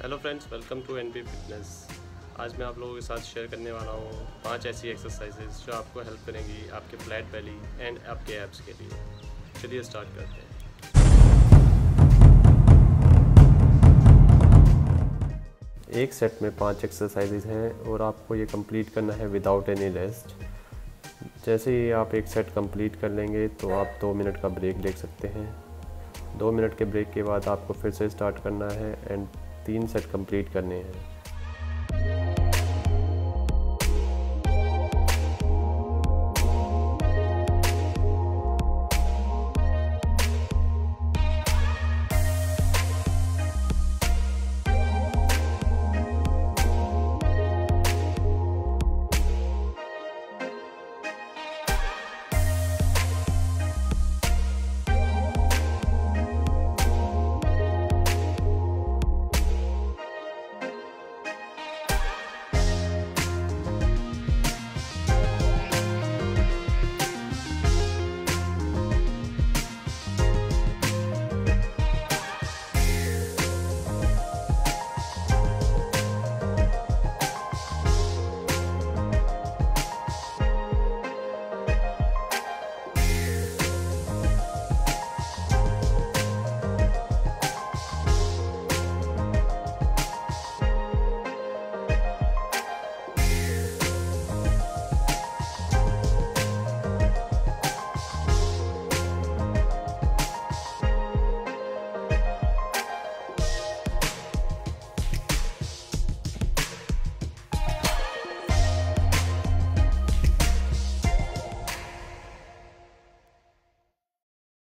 Hello friends, welcome to NB fitness. आज मैं आप लोगों के साथ शेयर करने वाला हूँ 5 ऐसी एक्सरसाइजेज जो आपको हेल्प करेंगी आपके फ्लैट बेली एंड आपके एब्स के लिए। चलिए स्टार्ट करते हैं। एक सेट में 5 एक्सरसाइजेज हैं और आपको ये कंप्लीट करना है विदाउट एनी रेस्ट। जैसे ही आप एक सेट कंप्लीट कर लेंगे तो आप 2 मिनट का ब्रेक ले सकते हैं। 2 मिनट के ब्रेक के बाद आपको फिर से स्टार्ट करना है एंड 3 सेट कंप्लीट करने हैं।